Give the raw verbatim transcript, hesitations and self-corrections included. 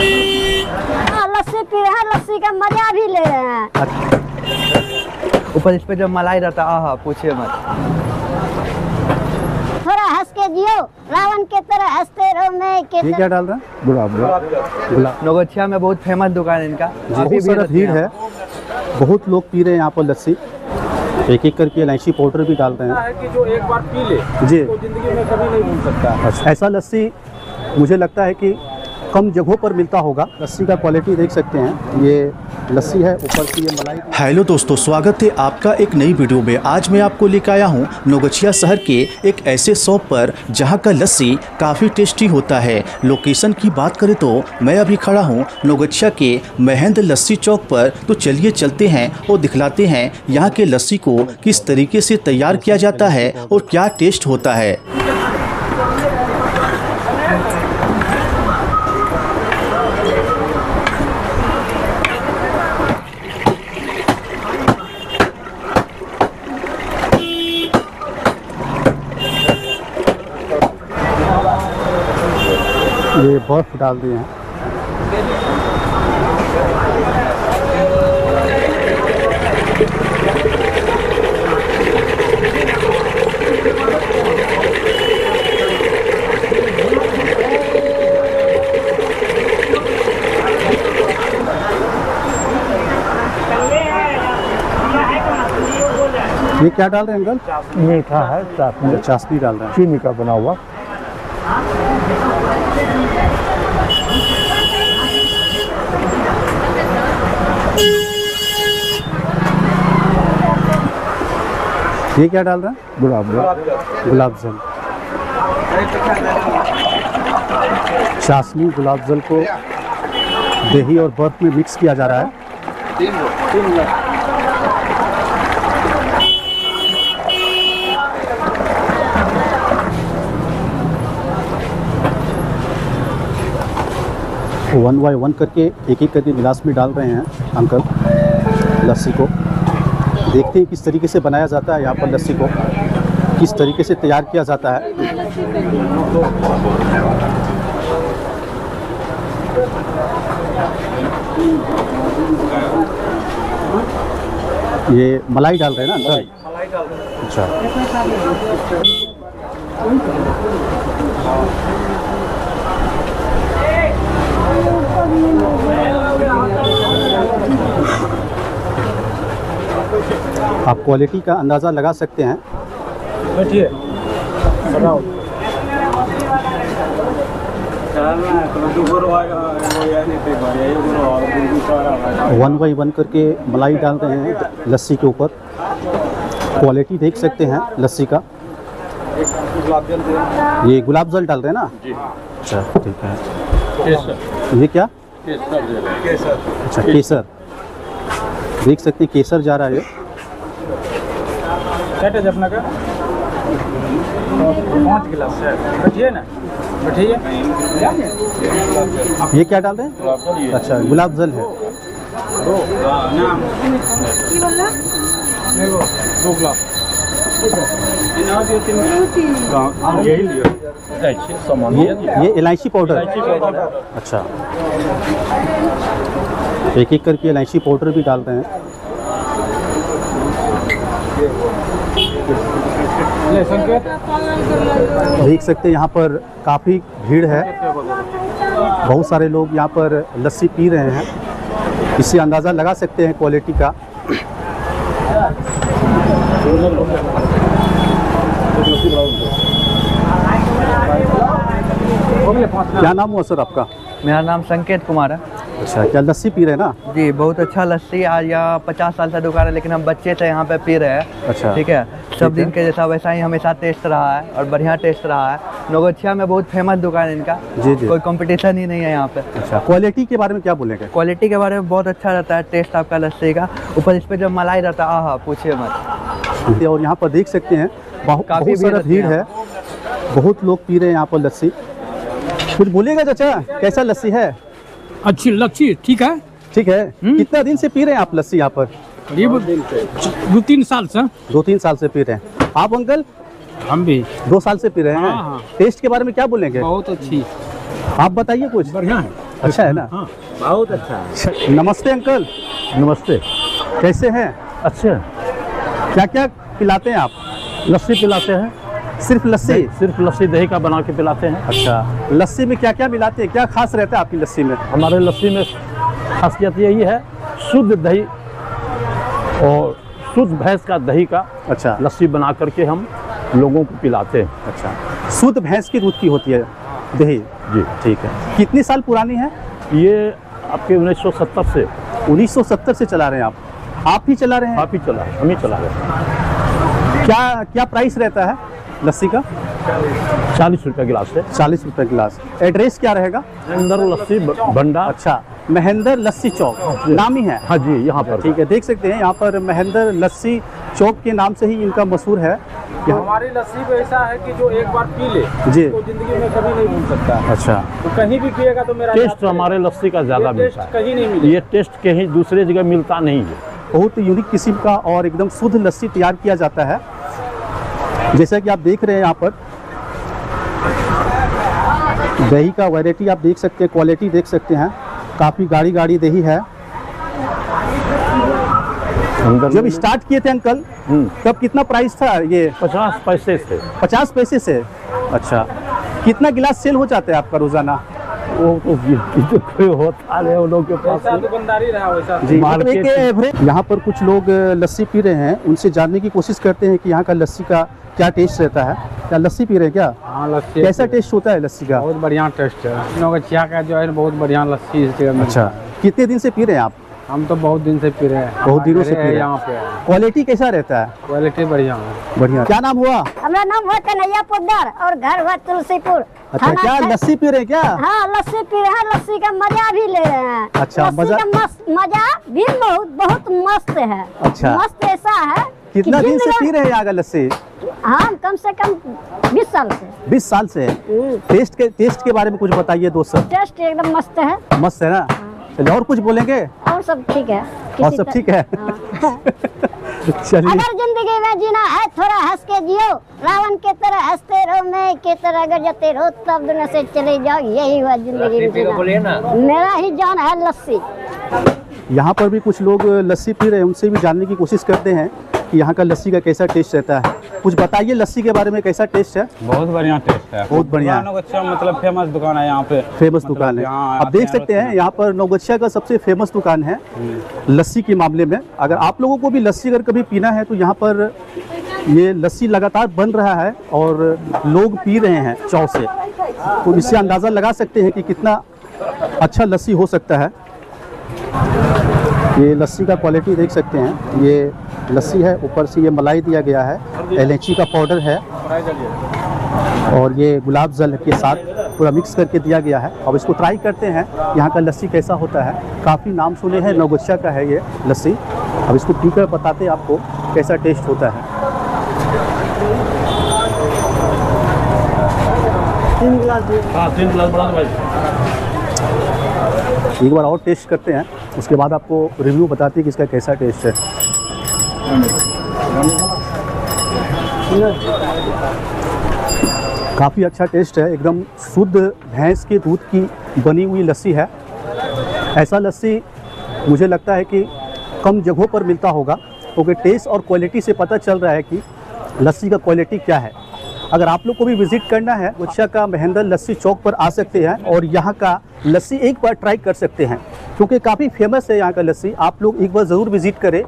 लस्सी P रहे हैं, लस्सी का मजा भी ले रहे हैं। अच्छा। ऊपर इस पे जब मलाई रहता आहा पूछिए मत। थोड़ा हंस के जियो, रावण के तरह हंसते रहो। मैं ये क्या डाल रहा? गुलाब गुलाब। नौगछिया में बहुत फेमस दुकान है इनका, बहुत सारा भीड़ है, बहुत लोग पी रहे हैं यहाँ पर लस्सी। एक एक करके इलायची पाउडर भी डालते हैं कि जो एक बार पी ले जी तो जिंदगी में कभी नहीं भूल सकता। अच्छा। ऐसा लस्सी मुझे लगता है कि कम जगहों पर मिलता होगा। लस्सी का क्वालिटी देख सकते हैं, ये लस्सी है, ऊपर से ये मलाई। हेलो दोस्तों, स्वागत है आपका एक नई वीडियो में। आज मैं आपको लेकर आया हूँ नौगछिया शहर के एक ऐसे शॉप पर जहाँ का लस्सी काफ़ी टेस्टी होता है। लोकेशन की बात करें तो मैं अभी खड़ा हूँ नौगछिया के महेंद्र लस्सी चौक पर। तो चलिए चलते हैं और दिखलाते हैं यहाँ के लस्सी को किस तरीके से तैयार किया जाता है और क्या टेस्ट होता है। ये बर्फ डाल दिए हैं। ये क्या डाल रहे हैं अंकल? मीठा है, चाशनी। चाशनी डाल रहे हैं, चीनी का बना हुआ। ये क्या डाल रहा है? गुलाब जल। गुलाब जल, चाशनी, गुलाब जल को दही और बर्फ में मिक्स किया जा रहा है। वन बाय वन करके एक एक करके गिलास में डाल रहे हैं अंकल लस्सी को। देखते हैं किस तरीके से बनाया जाता है यहाँ पर लस्सी को, किस तरीके से तैयार किया जाता है। ये मलाई डाल रहे हैं ना अंदर? मलाई डाल रहे हैं। अच्छा, आप क्वालिटी का अंदाज़ा लगा सकते हैं। बैठिए। वन बाई वन करके मलाई डाल रहे हैं लस्सी के ऊपर। क्वालिटी देख सकते हैं लस्सी का। ये गुलाब जल डाल रहे हैं ना? अच्छा ठीक है। ये क्या? केसर। अच्छा केसर, देख सकते हैं केसर जा रहा है। सेट है अपना का पाँच गिलास सेट। बैठिए ना, बैठिए। ये क्या डाल रहे हैं? अच्छा गुलाब जल है। दो गिलास ये इलायची पाउडर। अच्छा, एक एक करके इलायची पाउडर भी डालते हैं। देख सकते हैं यहाँ पर काफ़ी भीड़ है, बहुत सारे लोग यहाँ पर लस्सी पी रहे हैं। इससे अंदाज़ा लगा सकते हैं क्वालिटी का। क्या नाम हुआ सर आपका? मेरा नाम संकेत कुमार है। अच्छा, क्या लस्सी पी रहे हैं ना? जी, बहुत अच्छा लस्सी। आज यहाँ पचास साल से दुकान है, लेकिन हम बच्चे थे यहाँ पे पी रहे हैं। अच्छा ठीक है। सब दिन के जैसा वैसा ही हमेशा टेस्ट रहा है और बढ़िया टेस्ट रहा है। नौगछिया में बहुत फेमस दुकान है इनका। जी जी, कोई कंपटीशन ही नहीं है यहाँ पे। अच्छा, क्वालिटी के बारे में क्या बोलेंगे? क्वालिटी के बारे में बहुत अच्छा रहता है टेस्ट आपका लस्सी का। ऊपर इस पर जब मलाई रहता है आहा पूछिए मत। और यहाँ पर देख सकते हैं काफ़ी भीड़ है, बहुत लोग पी रहे हैं यहाँ पर लस्सी। कुछ बोलेगा चाचा, कैसा लस्सी है? अच्छी लस्सी। ठीक है ठीक है। कितना दिन से पी रहे हैं आप लस्सी यहाँ पर? करीब दो तीन साल से। दो तीन साल से पी रहे हैं आप अंकल? हम भी दो साल से पी रहे हैं। हाँ, हाँ। टेस्ट के बारे में क्या बोलेंगे? बहुत अच्छी। आप बताइए कुछ। बढ़िया है। अच्छा है ना? हाँ, बहुत अच्छा है। नमस्ते अंकल। नमस्ते, कैसे हैं? अच्छे। क्या क्या पिलाते हैं आप? लस्सी पिलाते हैं। सिर्फ लस्सी? सिर्फ लस्सी, दही का बना के पिलाते हैं। अच्छा, लस्सी में क्या क्या मिलाते हैं? क्या खास रहता है आपकी लस्सी में? हमारे लस्सी में खासियत यही है, शुद्ध दही और शुद्ध भैंस का दही का अच्छा लस्सी बना करके हम लोगों को पिलाते हैं। अच्छा, शुद्ध भैंस की दूध की होती है दही? जी, ठीक है। कितने साल पुरानी है ये? आपके उन्नीस सौ सत्तर से। उन्नीस सौ सत्तर से चला रहे हैं आप? आप ही चला रहे हैं? आप ही चला रहे हैं, हम ही चला रहे हैं। क्या क्या प्राइस रहता है लस्सी का? चालीस रुपये गिलास है। चालीस रुपये गिलास। एड्रेस क्या रहेगा? महेंद्र लस्सी भंडार। अच्छा, महेंद्र लस्सी चौक नाम ही है? हाँ जी, यहाँ पर। ठीक है, देख सकते हैं यहाँ पर महेंद्र लस्सी चौक के नाम से ही इनका मशहूर है। हमारी लस्सी को ऐसा है कि जो एक बार पी ले जी तो जिंदगी में कभी नहीं भूल सकता। अच्छा, तो कहीं भी पिएगा तो मेरा टेस्ट हमारे लस्सी का ज्यादा मिलता है, कहीं नहीं मिलता। ये टेस्ट कहीं दूसरे जगह मिलता नहीं है। बहुत यूनिक किस्म का और एकदम शुद्ध लस्सी तैयार किया जाता है, जैसा कि आप देख रहे हैं। यहाँ पर दही का वैरायटी आप देख सकते हैं, क्वालिटी देख सकते हैं, काफ़ी गाढ़ी गाढ़ी दही है। जब स्टार्ट किए थे अंकल तब कितना प्राइस था ये? पचास पैसे से। पचास पैसे से? अच्छा, कितना गिलास सेल हो जाता है आपका रोज़ाना? वो तो होता है उन लोगों के पास, दुकानदारी रहा वैसा जी, मार्केट के एवरेज। यहाँ पर कुछ लोग लस्सी पी रहे हैं, उनसे जानने की कोशिश करते हैं कि यहाँ का लस्सी का क्या टेस्ट रहता है। क्या लस्सी पी रहे हैं क्या? हाँ, लस्सी। कैसा टेस्ट होता है लस्सी का? बहुत बढ़िया टेस्ट है। नौगछिया का जो है बहुत बढ़िया लस्सी इस जगह में। अच्छा, कितने दिन से पी रहे हैं आप? हम तो बहुत दिन से पी रहे हैं। बहुत दिनों से पी रहे हैं यहाँ पे। क्वालिटी कैसा रहता है? क्वालिटी बढ़िया है। बढ़िया। क्या नाम हुआ? हमारा नाम हुआ कन्हैया पोद्दार और घर हुआ तुलसीपुर। अच्छा, क्या लस्सी पी रहे हैं क्या? हाँ, लस्सी पी रहे हैं, लस्सी का मजा भी ले रहे हैं। अच्छा, मजा मजा भी बहुत बहुत मस्त है। अच्छा, मस्त ऐसा है। कितना दिन से पी रहे हैं यहाँ का लस्सी? हाँ, कम से कम बीस साल से। बीस साल से। टेस्ट के टेस्ट के बारे में कुछ बताइए दोस्त। टेस्ट एकदम मस्त है। मस्त है ना? चलिए, और कुछ बोलेंगे? और सब ठीक है। और सब ठीक है। चलिए, अगर जिंदगी में जीना है थोड़ा हंस के जियो, रावण के तरह हंसते रहो, मैं के तरह गरजते रहो, तब दुनिया से चले जाओ, यही हुआ जिंदगी में। मेरा ही जान है लस्सी। यहाँ पर भी कुछ लोग लस्सी पी रहे हैं, उनसे भी जानने की कोशिश करते हैं कि यहाँ का लस्सी का कैसा टेस्ट रहता है। कुछ बताइए लस्सी के बारे में, कैसा टेस्ट है? बहुत बढ़िया टेस्ट है। बहुत बढ़िया। नौगछिया मतलब फेमस दुकान है यहाँ पे। फेमस मतलब दुकान है। आप देख सकते हैं यहाँ पर नौगछिया का सबसे फेमस दुकान है लस्सी के मामले में। अगर आप लोगों को भी लस्सी अगर कभी पीना है तो यहाँ पर ये लस्सी लगातार बन रहा है और लोग पी रहे हैं चाव से, तो इससे अंदाज़ा लगा सकते हैं कि कितना अच्छा लस्सी हो सकता है। ये लस्सी का क्वालिटी देख सकते हैं, ये लस्सी है, ऊपर से ये मलाई दिया गया है, इलायची का पाउडर है और ये गुलाब जल के साथ पूरा मिक्स करके दिया गया है। अब इसको ट्राई करते हैं यहाँ का लस्सी कैसा होता है। काफ़ी नाम सुने हैं, नौगछिया का है ये लस्सी। अब इसको पीकर बताते हैं आपको कैसा टेस्ट होता है। एक बार और टेस्ट करते हैं, उसके बाद आपको रिव्यू बताती है कि इसका कैसा टेस्ट है। काफ़ी अच्छा टेस्ट है, एकदम शुद्ध भैंस के दूध की बनी हुई लस्सी है। ऐसा लस्सी मुझे लगता है कि कम जगहों पर मिलता होगा, क्योंकि टेस्ट और क्वालिटी से पता चल रहा है कि लस्सी का क्वालिटी क्या है। अगर आप लोग को भी विजिट करना है नौगछिया का महेंद्र लस्सी चौक पर आ सकते हैं और यहाँ का लस्सी एक बार ट्राई कर सकते हैं, क्योंकि काफ़ी फेमस है यहाँ का लस्सी। आप लोग एक बार ज़रूर विजिट करें।